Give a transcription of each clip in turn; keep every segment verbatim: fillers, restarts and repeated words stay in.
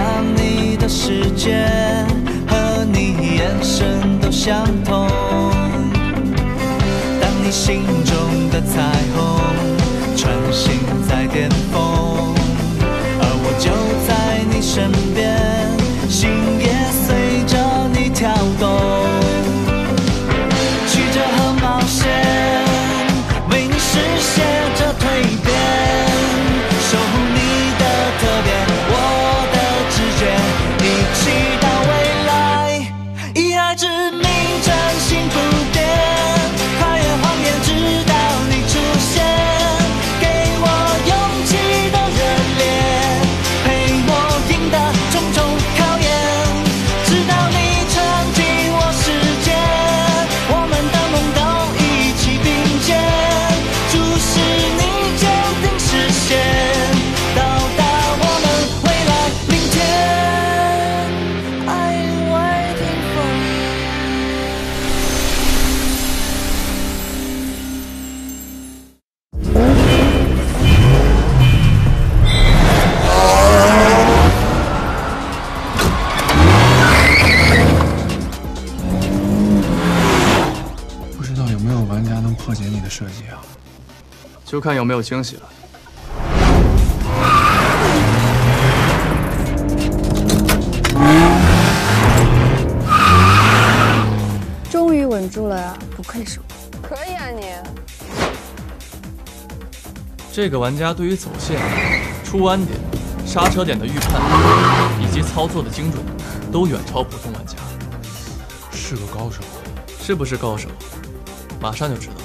想你的时间和你眼神都相同。当你心中的彩虹穿行在巅峰，而我就在你身边，心也随着你跳动。 设计啊，就看有没有惊喜了。终于稳住了呀，不愧是我。可以啊你。这个玩家对于走线、出弯点、刹车点的预判以及操作的精准，都远超普通玩家，是个高手。是不是高手？马上就知道了。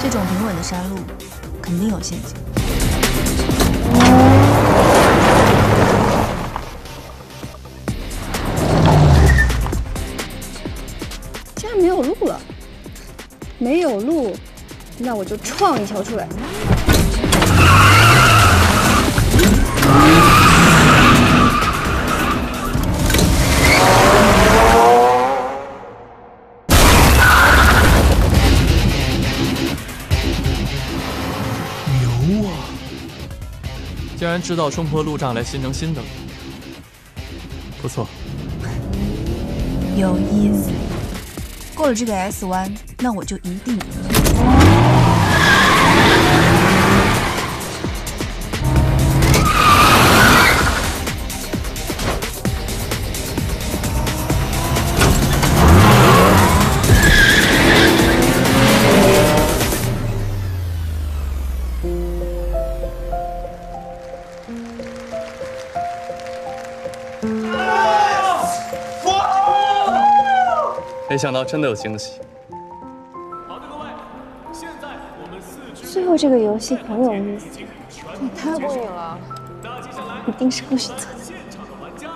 这种平稳的山路肯定有陷阱。竟然没有路了，没有路，那我就创一条出来。竟然知道冲破路障来新增新的路，不错，有意思。过了这个 S 弯，那我就一定赢了。没想到真的有惊喜。好的，各位，现在我们四局最后这个游戏很有意思，你太过瘾了，一定是故事做的。现场的玩家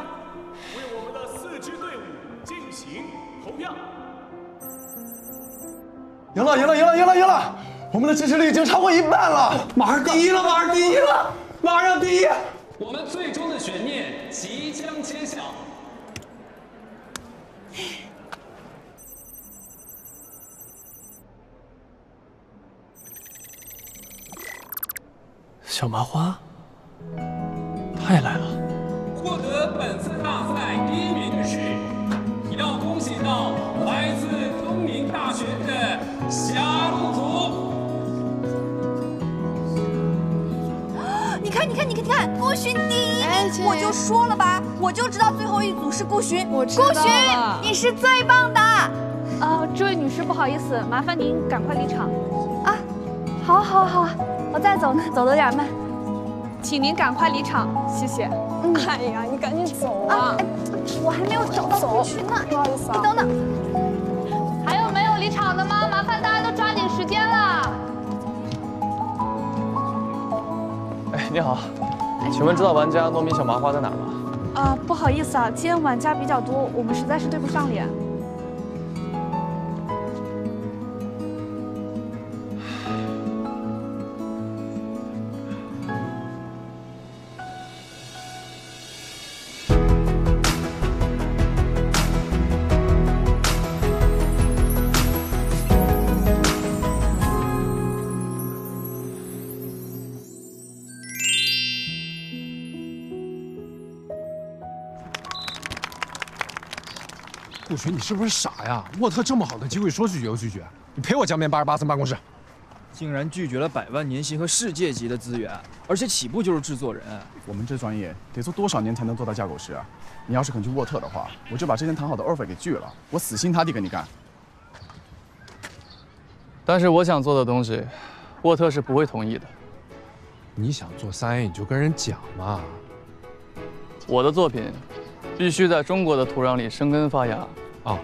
为我们的四支队伍进行投票。赢了，赢了，赢了，赢了，赢了！我们的支持率已经超过一半了，马上第一了，马上第一了，马上第一！我们最终的悬念即将揭晓。 小麻花，他也来了。获得本次大赛第一名的是，也要恭喜到来自东明大学的霞龙族。你看，你看，你看，你看，郭洵第一名！我就说了吧，我就知道最后一组是顾洵。我知道了，顾洵，你是最棒的。啊，这位女士，不好意思，麻烦您赶快离场。啊，好，好，好。 我再走呢，走得有点慢，请您赶快离场，谢谢。嗯、哎呀，你赶紧走啊！啊哎、我还没有找到走群呢，不好意思啊。你等等，还有没有离场的吗？麻烦大家都抓紧时间了。哎，你好，请问知道玩家糯米小麻花在哪儿吗？啊，不好意思啊，今天玩家比较多，我们实在是对不上脸。陆巡，你是不是傻呀？沃特这么好的机会，说拒绝就拒绝，你陪我江面八十八层办公室。竟然拒绝了百万年薪和世界级的资源，而且起步就是制作人。我们这专业得做多少年才能做到架构师啊？你要是肯去沃特的话，我就把之前谈好的 offer 给拒了，我死心塌地跟你干。但是我想做的东西，沃特是不会同意的。你想做三 A， 你就跟人讲嘛。我的作品必须在中国的土壤里生根发芽啊！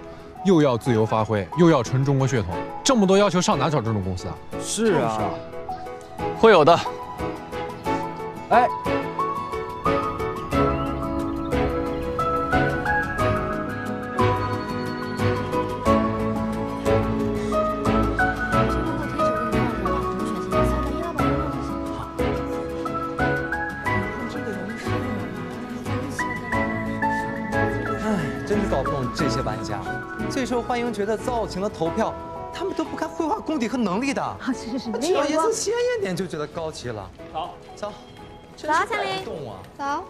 又要自由发挥，又要纯中国血统，这么多要求上哪找这种公司啊？是啊，会有的。哎，真搞不懂这些玩家。最受欢迎角色造型的投票，他们都不看绘画功底和能力的。啊，是是是，只要颜色鲜艳点就觉得高级了。走走，走，夏琳，走。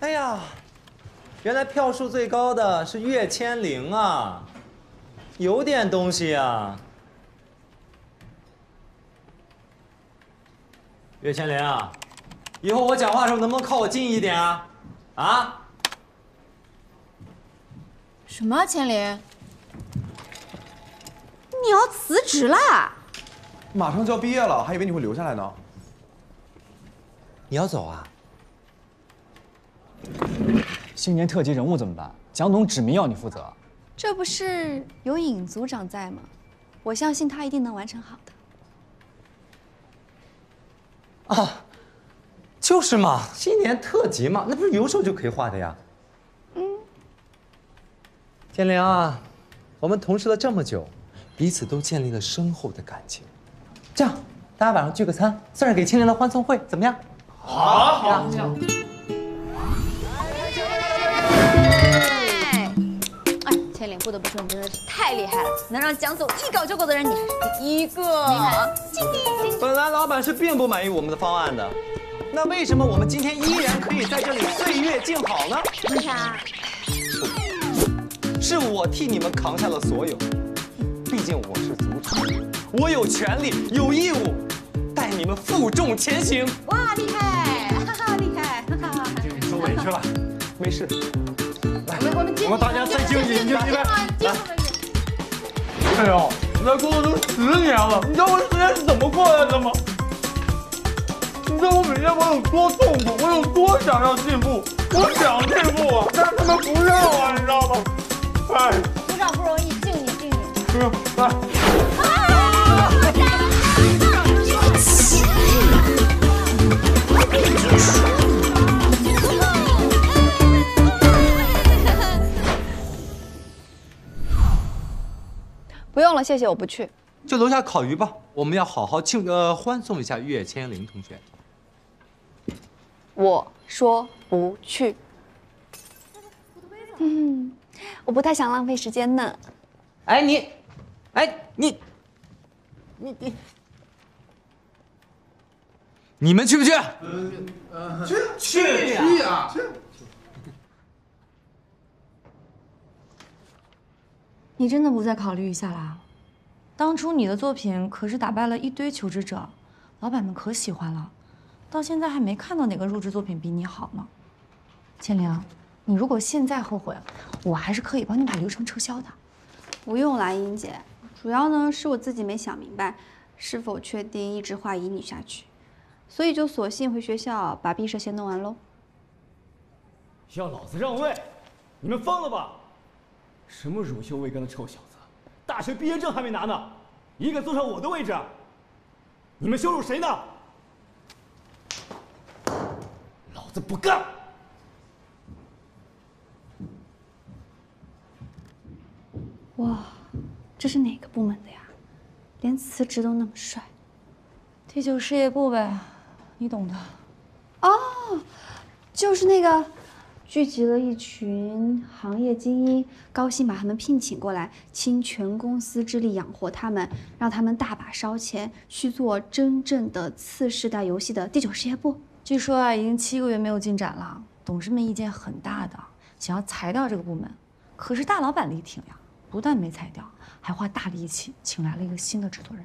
哎呀，原来票数最高的是岳千灵啊，有点东西啊。岳千灵啊。 以后我讲话的时候能不能靠我近一点啊？啊？什么、啊？千灵，你要辞职啦？马上就要毕业了，还以为你会留下来呢。你要走啊？新年特级人物怎么办？蒋总指名要你负责。这不是有尹组长在吗？我相信他一定能完成好的。啊。 就是嘛，新年特级嘛，那不是有手就可以画的呀。嗯，千灵啊，我们同事了这么久，彼此都建立了深厚的感情。这样，大家晚上聚个餐，算是给千灵的欢送会，怎么样？好，好，这样。哎，千灵，不得不说，你真的是太厉害了，能让蒋总一搞就够的人，你还是第一个。你看，本来老板是并不满意我们的方案的。 那为什么我们今天依然可以在这里岁月静好呢？为啥？是我替你们扛下了所有，毕竟我是组长，我有权利，有义务带你们负重前行。哇，厉害！哈哈，厉害！哈哈，受委屈了，没事。来，我们我们大家再敬敬敬敬敬！哎呦，我在工作都十年了，你知道我十年是怎么过来的吗？ 你知道我每天我有多痛苦，我有多想要进步，我想进步啊，但是他们不让啊，你知道吗？哎，组长不容易，敬你敬你。不用，来。不用了，谢谢，我不去。就楼下烤鱼吧，我们要好好庆呃欢送一下岳千灵同学。 我说不去。嗯，我不太想浪费时间呢。哎你，哎你，你你，你们去不去？去去去啊！你真的不再考虑一下啦？当初你的作品可是打败了一堆求职者，老板们可喜欢了。 到现在还没看到哪个入职作品比你好呢，千灵，你如果现在后悔，我还是可以帮你把流程撤销的。不用啦，英姐，主要呢是我自己没想明白，是否确定一直画乙女下去，所以就索性回学校把毕设先弄完喽。要老子让位，你们疯了吧？什么乳臭未干的臭小子，大学毕业证还没拿呢，你敢坐上我的位置？你们羞辱谁呢？ 这不干！哇，这是哪个部门的呀？连辞职都那么帅。第九事业部呗，你懂的。哦，就是那个聚集了一群行业精英，高薪把他们聘请过来，倾全公司之力养活他们，让他们大把烧钱去做真正的次世代游戏的第九事业部。 据说啊，已经七个月没有进展了。董事们意见很大的，想要裁掉这个部门，可是大老板力挺呀，不但没裁掉，还花大力气请来了一个新的制作人。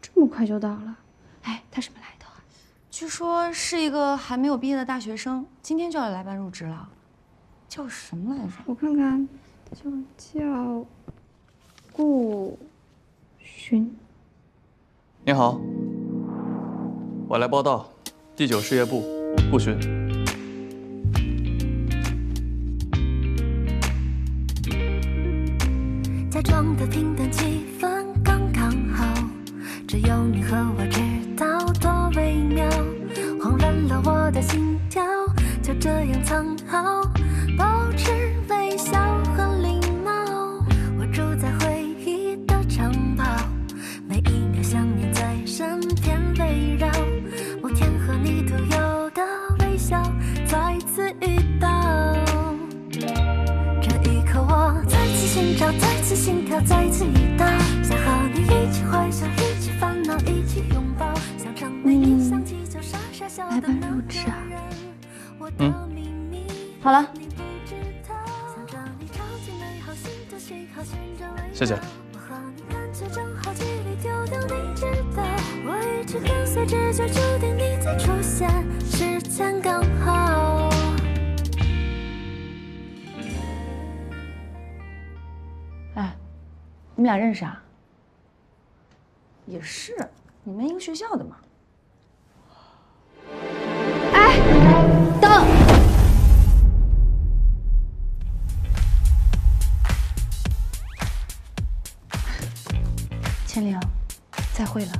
这么快就到了？哎，他什么来的？据说是一个还没有毕业的大学生，今天就要来办入职了。叫什么来着？我看看，就叫顾寻。你好，我来报道，第九事业部顾寻。假装的平淡气氛刚刚好，只有你和我知道多微妙，慌乱了我的心跳，就这样藏好，保持微笑和礼貌。我住在回忆的城堡，每一秒想念在身边围绕，某天和你独有的微笑再次遇到。这一刻我再次寻找，再次心跳，再次遇到，想和你一起欢笑，一起烦恼，一起拥抱，想成为你想起就傻傻笑的那个人。嗯，好了，谢谢。哎，你们俩认识啊？也是，你们一个学校的嘛。哎，等。 千灵，再会了。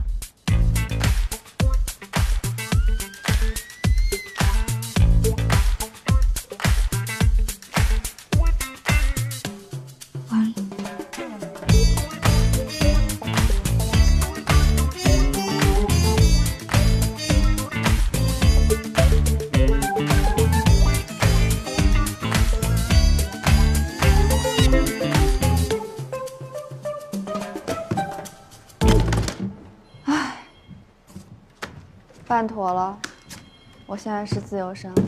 晚安。办妥了，我现在是自由身了。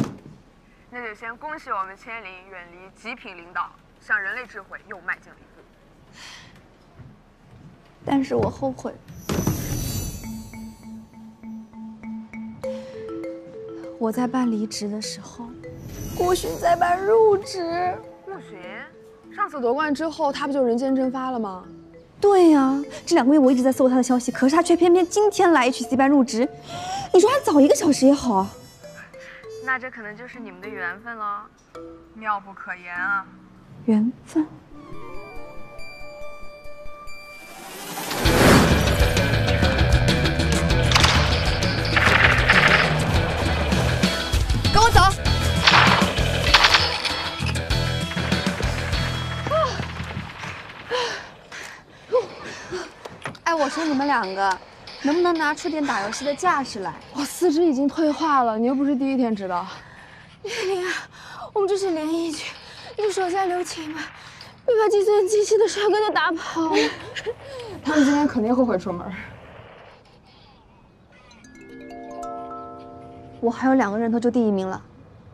那就先恭喜我们千灵远离极品领导，向人类智慧又迈进了一步。但是我后悔，我在办离职的时候，顾寻在办入职。顾寻，上次夺冠之后，他不就人间蒸发了吗？ 对呀、啊，这两个月我一直在搜他的消息，可是他却偏偏今天来 H C 班入职。你说他早一个小时也好啊。那这可能就是你们的缘分了，妙不可言啊。缘分。跟我走。啊 哎，我说你们两个，能不能拿出点打游戏的架势来？我四肢已经退化了，你又不是第一天知道。千灵啊，我们这是联谊局，你手下留情吧，别把计算机系的帅哥都打跑了。他们今天肯定后悔出门。我还有两个人头就第一名了，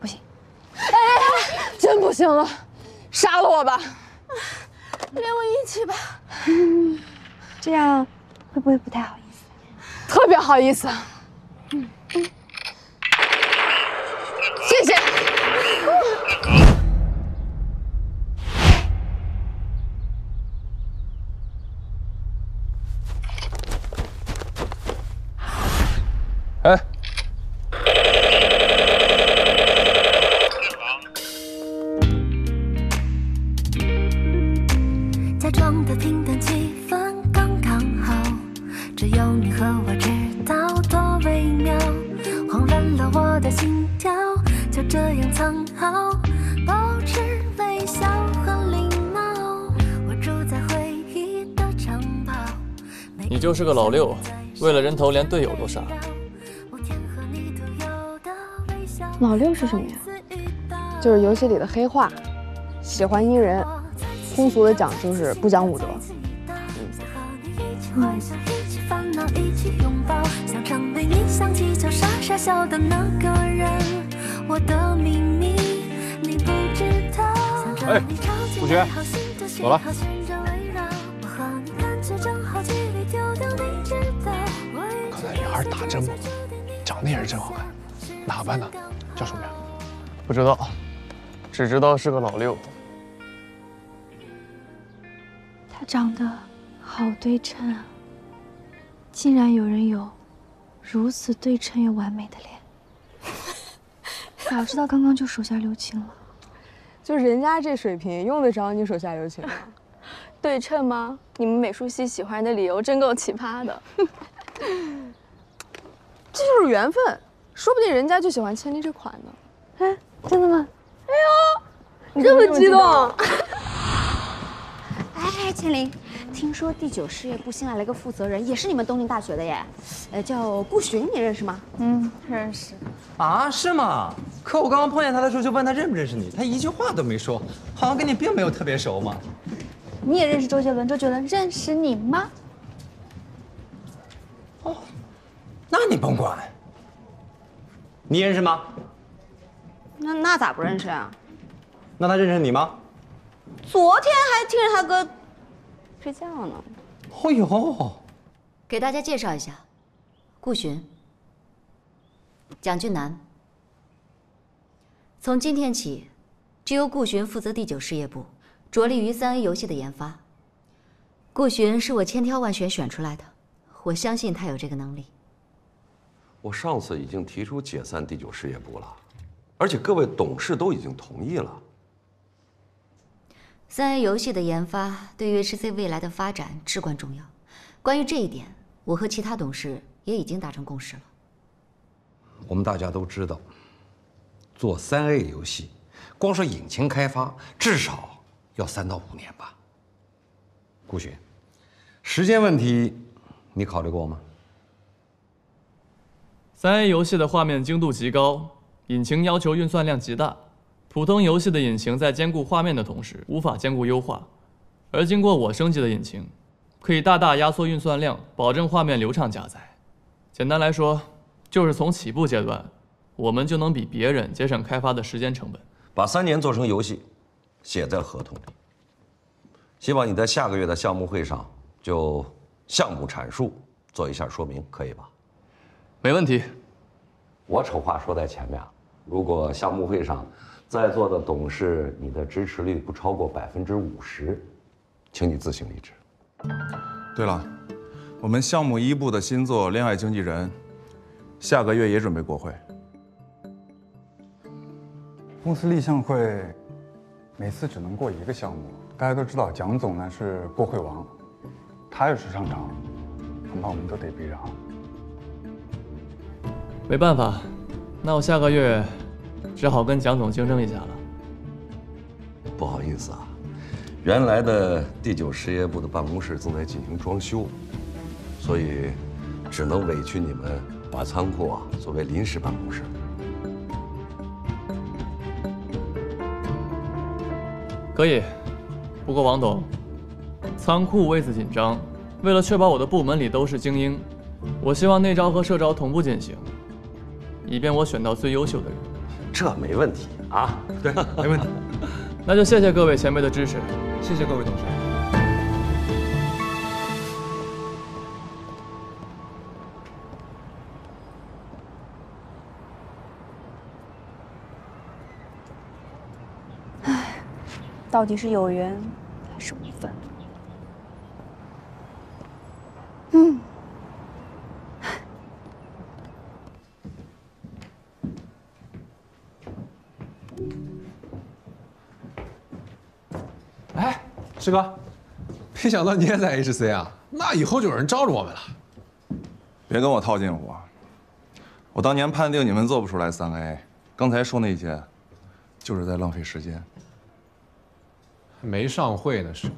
不行。哎哎哎，真不行了，杀了我吧，连我一起吧。嗯 这样会不会不太好意思？特别好意思。嗯嗯，谢谢。哎，假装的平淡气氛。 只有你和我知道多微妙，慌乱了我的心跳，就这样藏好，保持微笑和礼貌。我住在回忆的城堡。你就是个老六，为了人头连队友都杀。老六是什么呀？就是游戏里的黑话，喜欢阴人，通俗的讲就是不讲武德。嗯。嗯 一起拥抱，想成为你想起就傻傻笑的那个人。哎，同学，走了。刚才女孩打真猛，长得也是真好看。哪个班的？叫什么名？不知道，只知道是个老六。他长得好对称啊！竟然有人有如此对称又完美的脸。 早知道刚刚就手下留情了，就是人家这水平用得着你手下留情吗？对称吗？你们美术系喜欢的理由真够奇葩的。这就是缘分，说不定人家就喜欢千丽这款呢。哎，真的吗？哎呦，这么激动！哎，千丽，听说第九事业部新来了个负责人，也是你们东林大学的耶，呃，叫顾寻，你认识吗？嗯，认识。 啊，是吗？可我刚刚碰见他的时候，就问他认不认识你，他一句话都没说，好像跟你并没有特别熟嘛。你也认识周杰伦？周杰伦认识你吗？哦，那你甭管。你认识吗？那那咋不认识啊？那他认识你吗？昨天还听着他哥睡觉呢。哦呦，给大家介绍一下，顾寻。 蒋俊南，从今天起，只由顾寻负责第九事业部，着力于三 A 游戏的研发。顾寻是我千挑万选选出来的，我相信他有这个能力。我上次已经提出解散第九事业部了，而且各位董事都已经同意了。三 A 游戏的研发对于 H C 未来的发展至关重要，关于这一点，我和其他董事也已经达成共识了。 我们大家都知道，做三 A 游戏，光说引擎开发至少要三到五年吧。顾寻，时间问题你考虑过吗？三 A 游戏的画面精度极高，引擎要求运算量极大。普通游戏的引擎在兼顾画面的同时，无法兼顾优化，而经过我升级的引擎，可以大大压缩运算量，保证画面流畅加载。简单来说。 就是从起步阶段，我们就能比别人节省开发的时间成本。把三年做成游戏，写在合同里。希望你在下个月的项目会上就项目阐述做一下说明，可以吧？没问题。我丑话说在前面，如果项目会上在座的董事你的支持率不超过百分之五十，请你自行离职。对了，我们项目一部的新作《恋爱经纪人》。 下个月也准备国会。公司立项会，每次只能过一个项目。大家都知道，蒋总呢是过会王，他要是上场，恐怕我们都得避让。没办法，那我下个月只好跟蒋总竞争一下了。不好意思啊，原来的第九事业部的办公室正在进行装修，所以只能委屈你们。 把仓库啊作为临时办公室。可以，不过王董，仓库位子紧张，为了确保我的部门里都是精英，我希望内招和社招同步进行，以便我选到最优秀的人。这没问题啊，对，没问题。那就谢谢各位前辈的支持，谢谢各位董事。 到底是有缘还是无分？嗯。哎，师哥，没想到你也在 H C 啊？那以后就有人罩着我们了。别跟我套近乎啊！我当年判定你们做不出来三 A， 刚才说那些，就是在浪费时间。 没上会呢，师哥，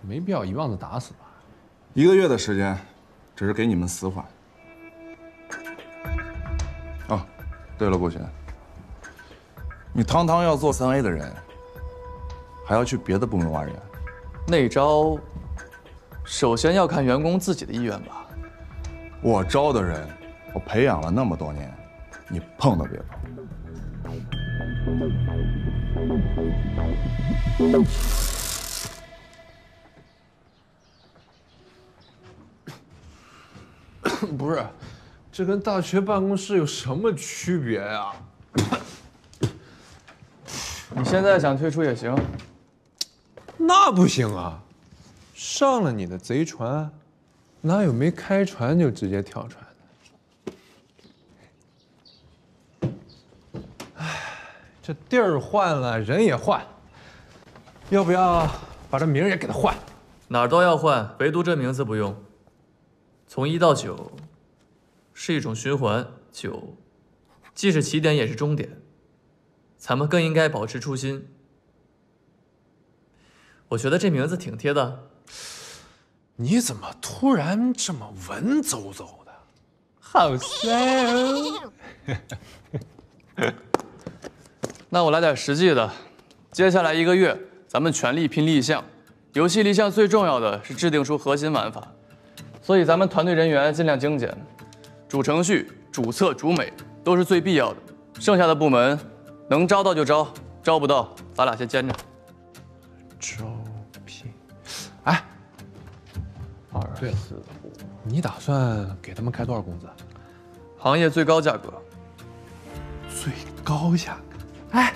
没必要一棒子打死吧。一个月的时间，只是给你们死缓。哦，对了，顾寻，你堂堂要做三 A 的人，还要去别的部门挖人？内招，首先要看员工自己的意愿吧。我招的人，我培养了那么多年，你碰都别碰。不是，这跟大学办公室有什么区别呀？你现在想退出也行。那不行啊，上了你的贼船，哪有没开船就直接跳船？ 这地儿换了，人也换，要不要把这名儿也给他换？哪儿都要换，唯独这名字不用。从一到九，是一种循环。九，既是起点也是终点。咱们更应该保持初心。我觉得这名字挺贴的。你怎么突然这么文绉绉的？好帅哦！那我来点实际的，接下来一个月，咱们全力拼立项。游戏立项最重要的是制定出核心玩法，所以咱们团队人员尽量精简，主程序、主策、主美都是最必要的。剩下的部门能招到就招，招不到咱俩先兼着。招聘，哎，二四五，你打算给他们开多少工资？行业最高价格。最高价格。 哎，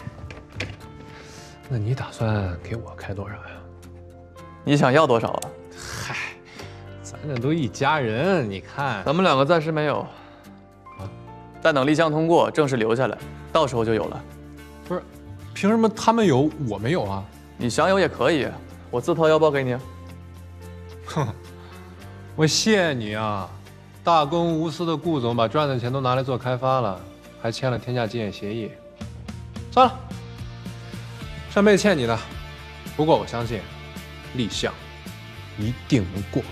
那你打算给我开多少呀？你想要多少啊？嗨，咱俩都一家人，你看，咱们两个暂时没有，啊，但等立项通过，正式留下来，到时候就有了。不是，凭什么他们有我没有啊？你想有也可以，我自掏腰包给你。哼，我谢你啊，大公无私的顾总把赚的钱都拿来做开发了，还签了天价竞业协议。 算了，上辈子欠你的。不过我相信，立项一定能过。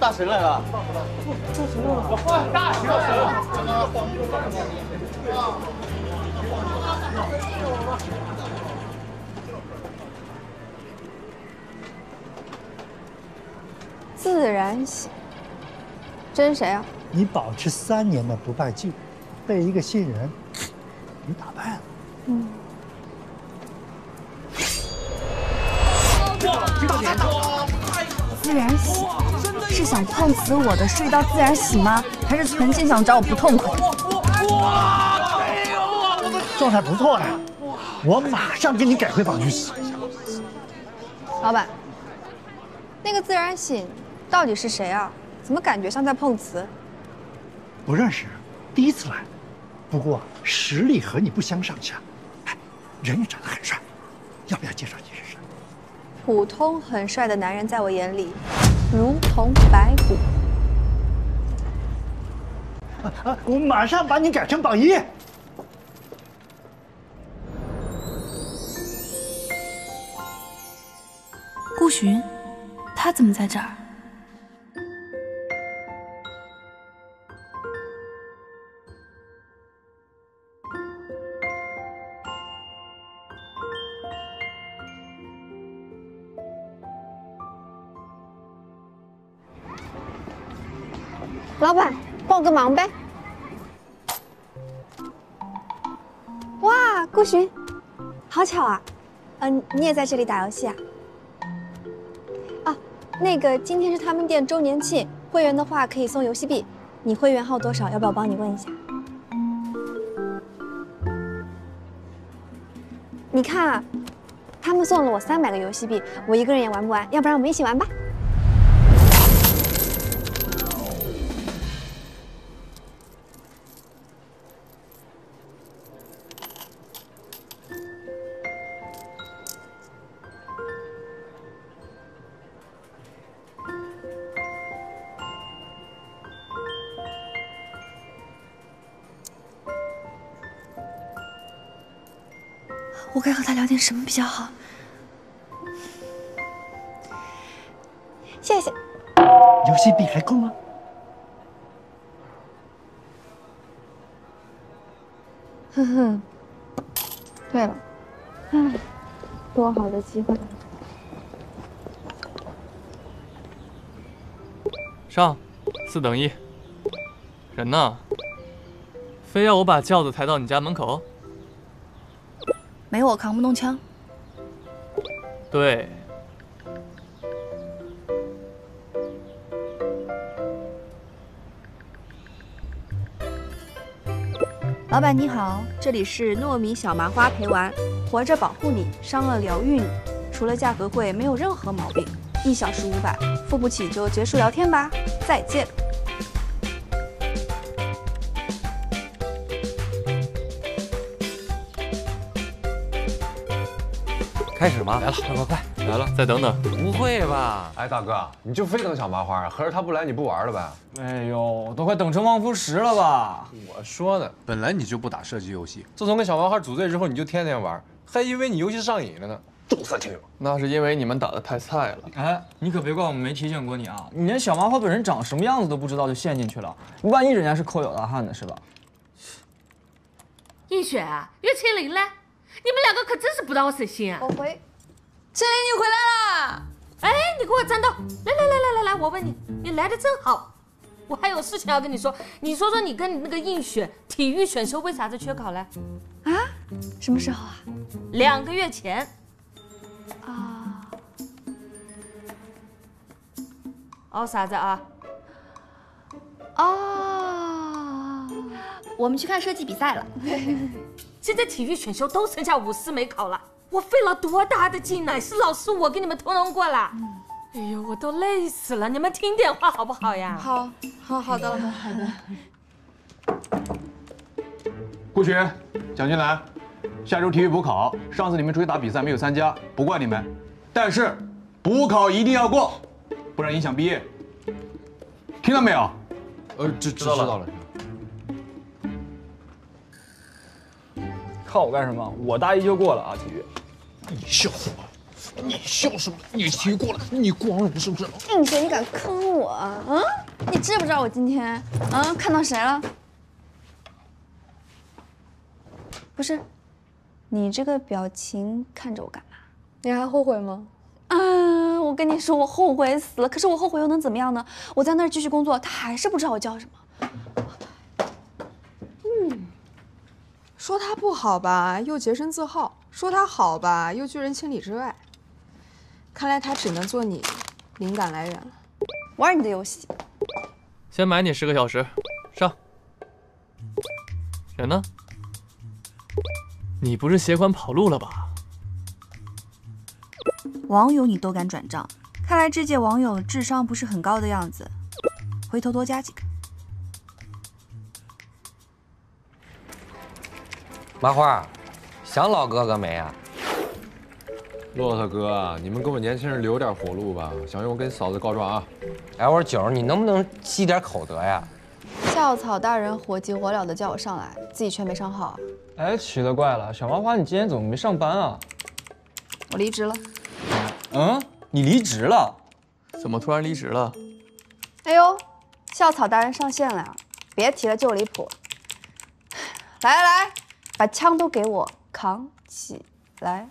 大神来了！大神来了！我大神来了！ 自然醒，真谁啊？你保持三年的不败记录，被一个新人你打败了。嗯。自然醒是想碰死我的睡到自然醒吗？还是存心想找我不痛快？ 状态不错呀，我马上给你改回防御系。老板，那个自然醒到底是谁啊？怎么感觉像在碰瓷？不认识，第一次来。不过实力和你不相上下，哎，人也长得很帅，要不要介绍你认识？普通很帅的男人在我眼里，如同白骨。啊啊！我马上把你改成榜一。 顾寻，他怎么在这儿？老板，帮我个忙呗！哇，顾寻，好巧啊！嗯、呃，你也在这里打游戏啊？ 那个，今天是他们店周年庆，会员的话可以送游戏币。你会员号多少？要不要帮你问一下？你看啊，他们送了我三百个游戏币，我一个人也玩不完，要不然我们一起玩吧。我该和他聊点什么比较好？谢谢。游戏币还够吗？哼哼。对了，唉，多好的机会！上，四等一。人呢？非要我把轿子抬到你家门口？没我扛不动枪。对。 老板你好，这里是糯米小麻花陪玩，活着保护你，伤了疗愈你，除了价格贵没有任何毛病，一小时五百，付不起就结束聊天吧，再见。开始吗？来了，快快快，来了，再等等。不会吧？哎，大哥，你就非等小麻花啊？合着他不来你不玩了呗？ 哎呦，都快等成望夫石了吧！我说呢，本来你就不打射击游戏，自从跟小麻花组队之后，你就天天玩，还以为你游戏上瘾了呢。众三听友，那是因为你们打的太菜了。哎，你可别怪我们没提醒过你啊！你连小麻花本人长什么样子都不知道就陷进去了，万一人家是抠脚大汉呢，是吧？映雪啊，岳千灵嘞，你们两个可真是不到我省心啊！我回，千灵你回来啦！哎，你给我站到！来来来来来来，我问你，你来的真好。 我还有事情要跟你说，你说说你跟你那个映雪体育选修为啥子缺考嘞？啊？什么时候啊？两个月前。啊？哦啥子啊？哦，我们去看射击比赛了。现在体育选修都剩下五四没考了，我费了多大的劲呢？是老师我给你们通融过了。嗯 哎呦，我都累死了！你们听点话好不好呀？好，好好的，好的。顾雪，蒋俊兰，下周体育补考，上次你们出去打比赛没有参加，不怪你们，但是补考一定要过，不然影响毕业。听到没有？呃，知知道了，知道了。看我干什么？我大一就过了啊，体育。你笑死我！ 你笑什么？你体育过了，你光荣是不是？映雪，你敢坑我啊？嗯，你知不知道我今天啊看到谁了？不是，你这个表情看着我干嘛？你还后悔吗？啊，我跟你说，我后悔死了。可是我后悔又能怎么样呢？我在那儿继续工作，他还是不知道我叫什么。嗯，说他不好吧，又洁身自好；说他好吧，又拒人千里之外。 看来他只能做你灵感来源了，玩你的游戏。先买你十个小时，上。人呢？你不是携款跑路了吧？网友你都敢转账，看来这届网友智商不是很高的样子，回头多加几个。麻花，想老哥哥没啊？ 骆驼哥，你们给我年轻人留点活路吧！小云，我跟嫂子告状啊！哎，我说九，你能不能积点口德呀？校草大人火急火燎的叫我上来，自己却没上号。哎，奇了怪了，小麻花，你今天怎么没上班啊？我离职了。嗯，你离职了？怎么突然离职了？哎呦，校草大人上线了呀！别提了，就离谱。来来来，把枪都给我扛起来！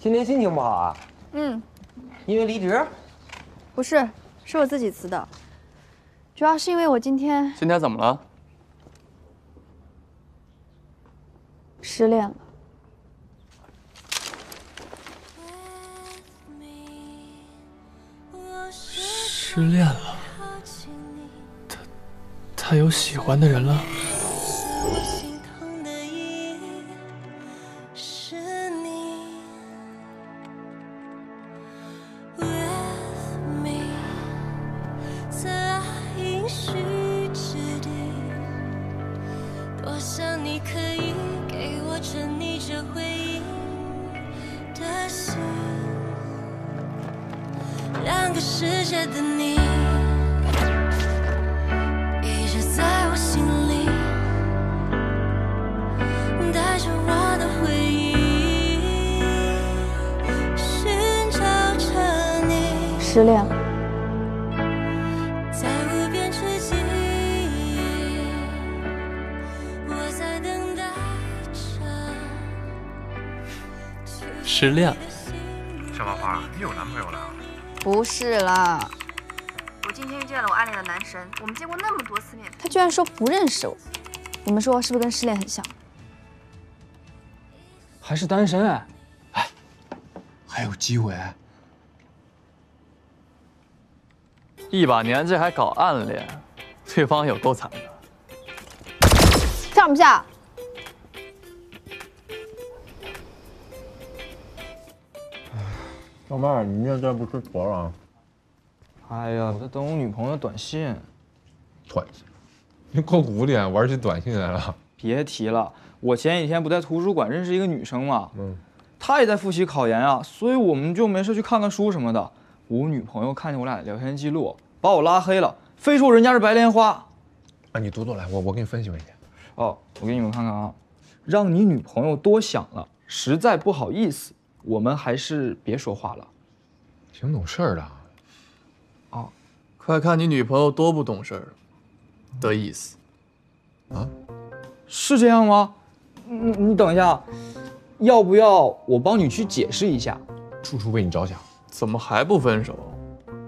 今天心情不好啊？嗯，因为离职？不是，是我自己辞的。主要是因为我今天……今天怎么了？失恋了。失恋了？他他有喜欢的人了？许指定。多想你可以给我沉溺着回忆的心。两个世界的你，一直在我心里，带着我的回忆，寻找着你。失恋。 失恋？小花花，你有男朋友了？不是啦，我今天遇见了我暗恋的男神，我们见过那么多次面，他居然说不认识我，你们说是不是跟失恋很像？还是单身哎，哎，还有机会。一把年纪还搞暗恋，对方有够惨的。上不下？ 老妹儿，你面对不吃坨了啊！哎呀，我在等我女朋友短信。短信？你过五点玩起短信来了？别提了，我前几天不在图书馆认识一个女生嘛，嗯，她也在复习考研啊，所以我们就没事去看看书什么的。我女朋友看见我俩聊天记录，把我拉黑了，非说人家是白莲花。啊，你读读来，我我给你分析分析。哦，我给你们看看啊，让你女朋友多想了，实在不好意思。 我们还是别说话了，挺懂事儿的。哦，快看你女朋友多不懂事儿，的意思啊？是这样吗？你你等一下，要不要我帮你去解释一下？处处为你着想，怎么还不分手？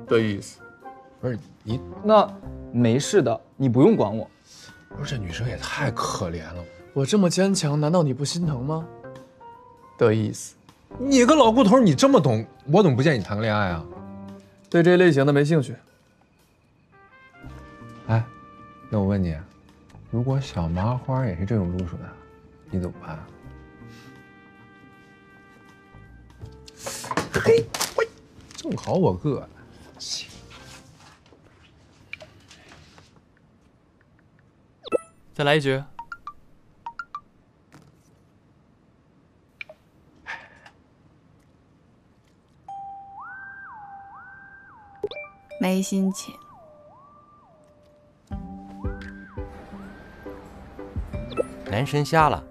的意思？不是你那没事的，你不用管我。不是这女生也太可怜了，我这么坚强，难道你不心疼吗？的意思？ 你个老骨头，你这么懂，我怎么不见你谈个恋爱啊？对这类型的没兴趣。哎，那我问你，如果小麻花也是这种路数的，你怎么办？嘿，喂，正好我饿了。再来一局。 没心情。男神瞎了，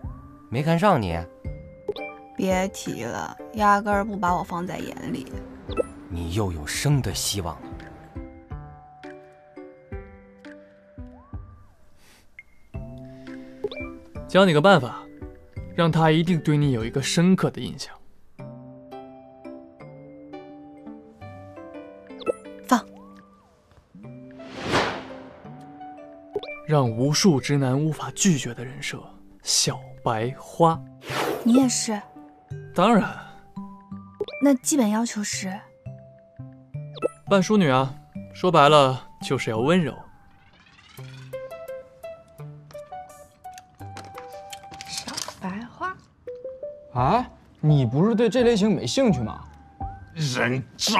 没看上你。别提了，压根儿不把我放在眼里。你又有生的希望了。教你个办法，让他一定对你有一个深刻的印象。 让无数直男无法拒绝的人设，小白花。你也是？当然。那基本要求是？半淑女啊，说白了就是要温柔。小白花。啊，你不是对这类型没兴趣吗？人渣。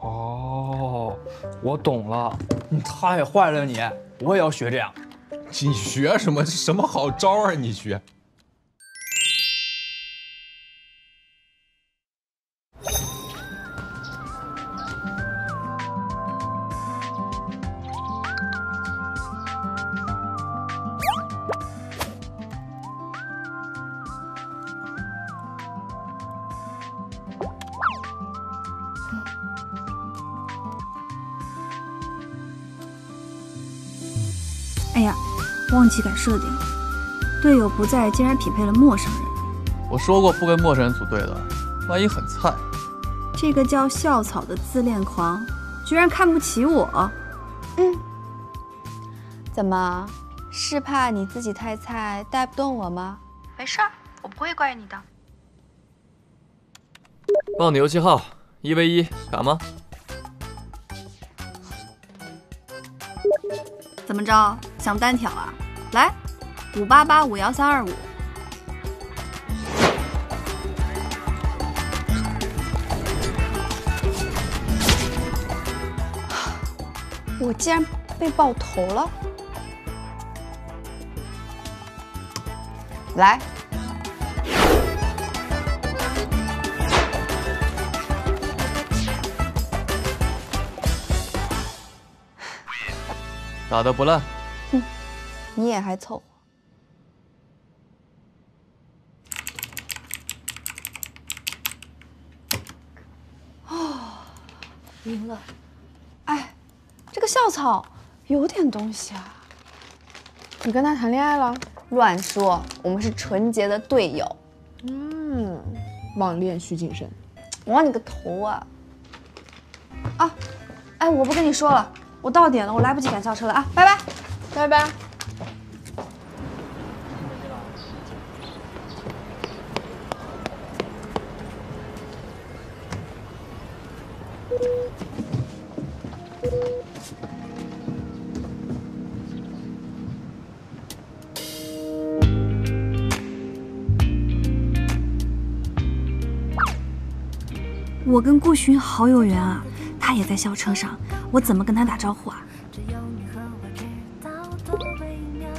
哦，我懂了，你太坏了你。 我也要学这样，你学什么？这什么好招啊？你学。忘记改设定了，队友不在，竟然匹配了陌生人。我说过不跟陌生人组队的，万一很菜。这个叫校草的自恋狂，居然看不起我。嗯，怎么？是怕你自己太菜带不动我吗？没事儿，我不会怪你的。报你游戏号，一 v 一，敢吗？怎么着？ 想单挑啊？来，五八八五幺三二五。我竟然被爆头了。来，打得不烂，哼，你也还凑合。 赢了，哎，这个校草有点东西啊。你跟他谈恋爱了？乱说，我们是纯洁的队友。嗯，网恋需谨慎。我你个头啊！啊，哎，我不跟你说了，我到点了，我来不及赶校车了啊，拜拜，拜拜。我跟顾寻好有缘啊，他也在校车上，我怎么跟他打招呼啊？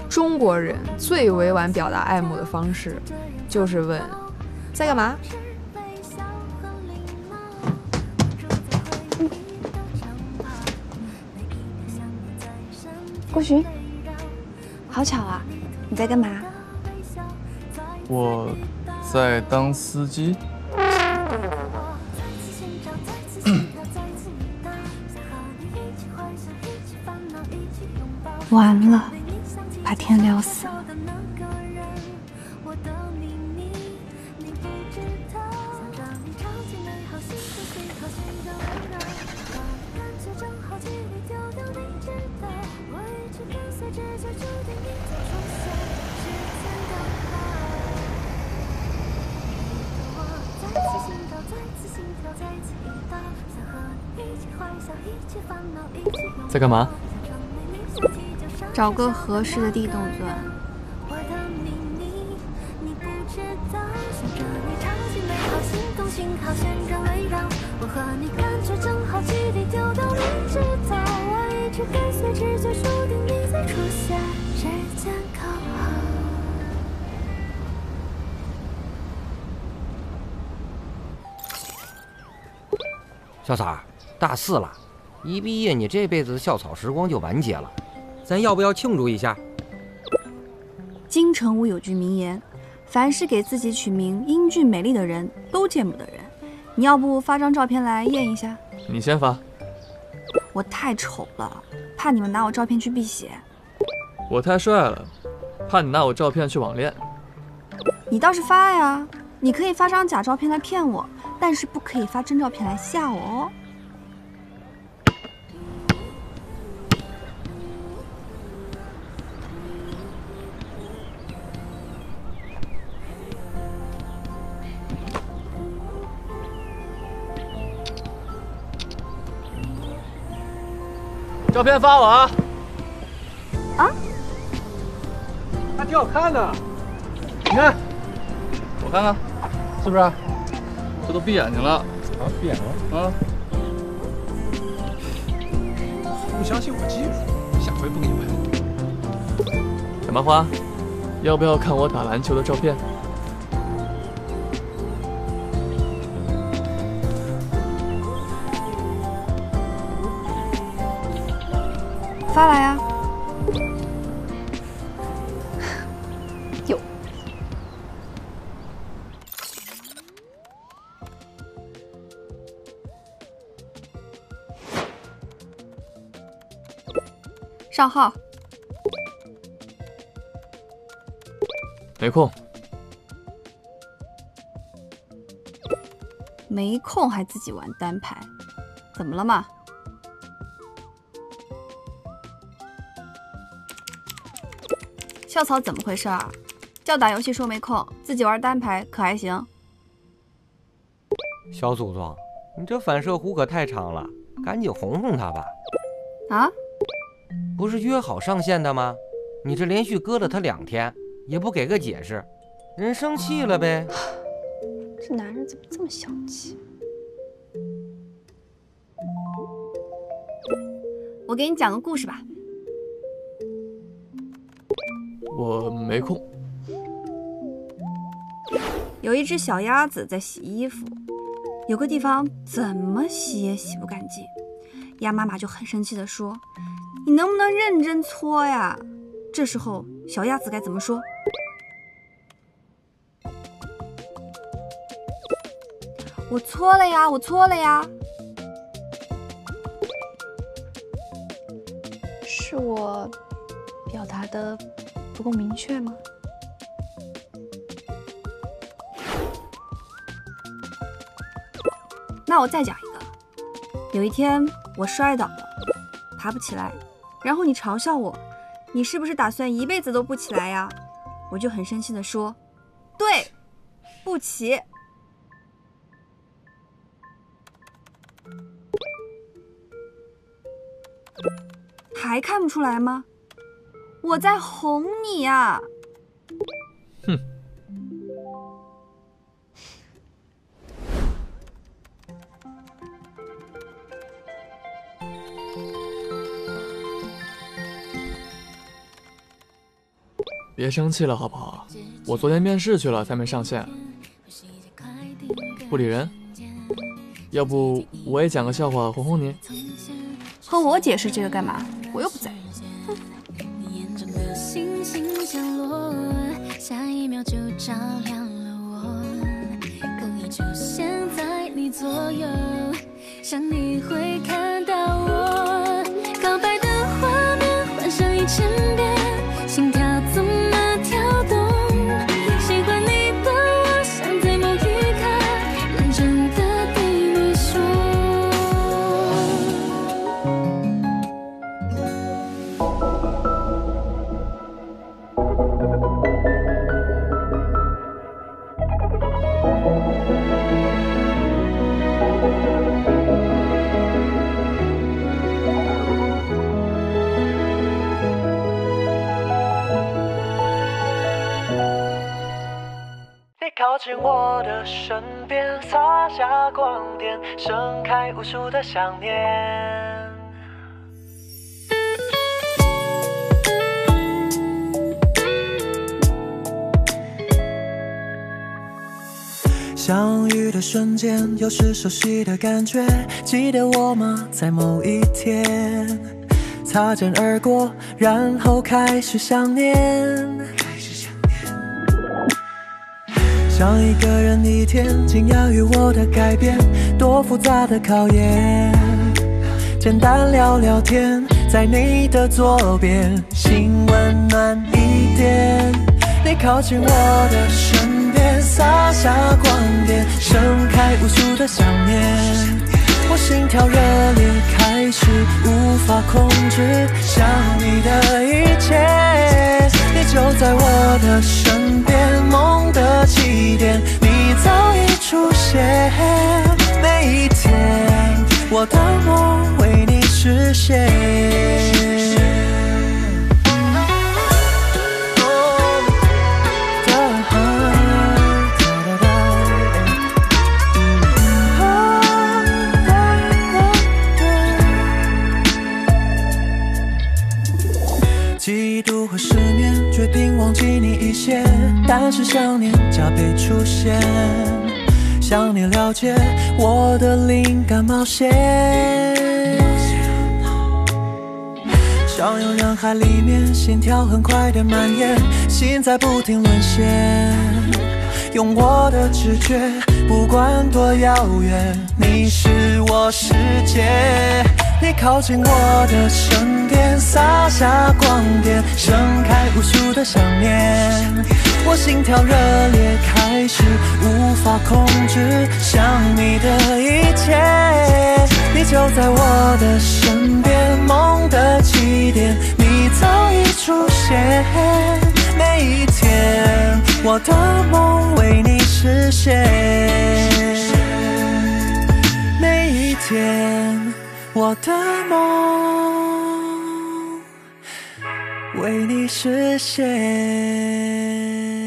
中国人最委婉表达爱慕的方式，就是问，在干嘛？嗯、顾寻，好巧啊，你在干嘛？我在当司机。 完了，把天聊死了。在干嘛？ 找个合适的地洞钻。小草，大四了，一毕业你这辈子的校草时光就完结了。 咱要不要庆祝一下？金城武有句名言：“凡是给自己取名英俊美丽的人都见不得人。”你要不发张照片来验一下？你先发。我太丑了，怕你们拿我照片去辟邪。我太帅了，怕你拿我照片去网恋。你倒是发呀！你可以发张假照片来骗我，但是不可以发真照片来吓我哦。 照片发我啊！啊，还挺好看的，你看，我看看，是不是？这都闭眼睛了啊！闭眼了啊！不相信我技术，下回不给你拍。小麻花，要不要看我打篮球的照片？ 发来啊！有。上号。没空。没空还自己玩单排，怎么了嘛？ 校草怎么回事啊？叫打游戏说没空，自己玩单排可还行？小祖宗，你这反射弧可太长了，赶紧哄哄他吧。啊？不是约好上线的吗？你这连续搁了他两天，也不给个解释，人生气了呗？这男人怎么这么小气？我给你讲个故事吧。我没空。有一只小鸭子在洗衣服，有个地方怎么洗也洗不干净，鸭妈妈就很生气地说：“你能不能认真搓呀？”这时候，小鸭子该怎么说？我搓了呀，我搓了呀。是我表达的不够明确吗？那我再讲一个。有一天我摔倒了，爬不起来，然后你嘲笑我，你是不是打算一辈子都不起来呀？我就很生气地说，对，不起。还看不出来吗？我在哄你啊！哼。别生气了好不好？我昨天面试去了才没上线。不理人。要不我也讲个笑话哄哄你？和我解释这个干嘛？我又不在。靠近我的身边，洒下光点，盛开无数的想念。相遇的瞬间，又是熟悉的感觉，记得我吗？在某一天，擦肩而过，然后开始想念。想一个人一天，惊讶于我的改变，多复杂的考验。简单聊聊天，在你的左边，心温暖一点。你靠近我的身边，洒下光点，盛开无数的想念。我心跳热烈，开始无法控制，想你的一切。你就在我的身边，梦的起点，你早已出现。每一天，我的梦为你实现。嫉妒和失眠决定忘记你一些，但是想念加倍出现，想你了解我的灵感冒险。相拥人海里面，心跳很快的蔓延，心在不停沦陷。用我的直觉，不管多遥远，你是我世界。你靠近我的身边，洒下光点，盛开无数的想念。我心跳热烈，开始无法控制，想你的一切。你就在我的身边，梦的起点，你早已出现。每一天，我的梦为你实现。每一天，我的梦为你实现。